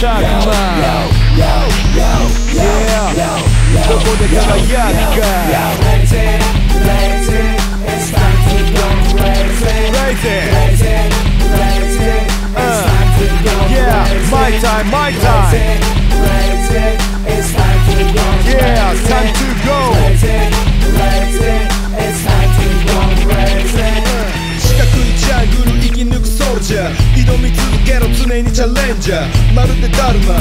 tak ma. Yeah, to bude taka jaka. Raise it, raise it, it's time to go. Raise it, raise it, raise it, raise it, it's time to go. Yeah, my time, my time. Raise it, it's time to go. Yeah, time to go. Raise it, raise it, it's time to go. Raise it. 四角いジャングル生き抜くソルジャー。挑み続けろ常にチャレンジャー。まるでダルマ。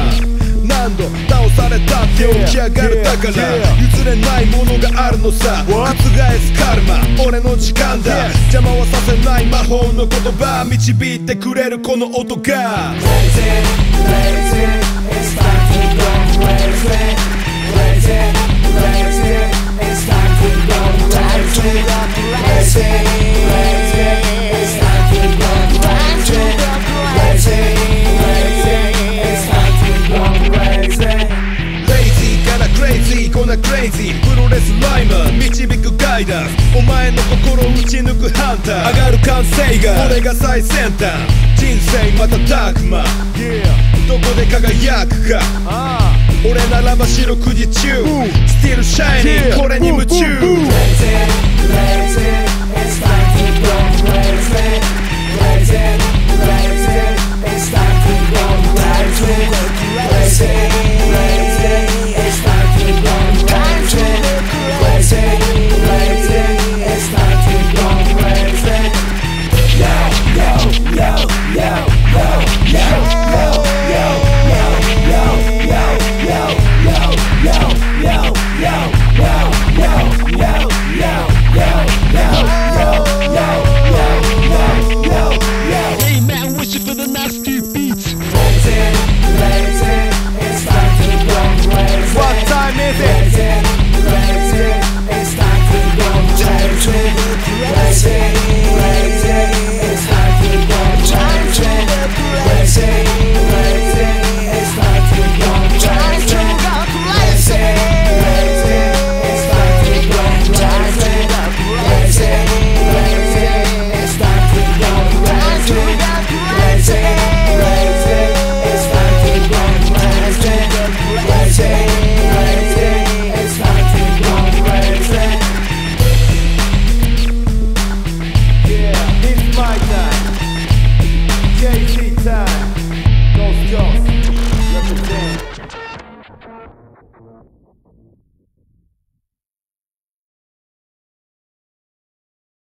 何度倒されたって起き上がるだから譲れないものがあるのさ覆すカルマ俺の時間だ邪魔はさせない魔法の言葉導いてくれるこの音が Raise it, raise it, it's time to go Raise it, raise it, raise it, it's time to go Raise it, raise it, raise it, it's time to go Raise it, raise it, raise it Crazy, gonna crazy プロレスライマー導くガイダンスお前の心を打ち抜くハンター上がる歓声が俺が最先端人生またダークマン Yeah. どこで輝くか 俺ならば四六時中 Still shining、これに夢中 Raise it, raise it, it's time to go Raise it, raise it, raise it, it's time to go Raise it, raise it, raise it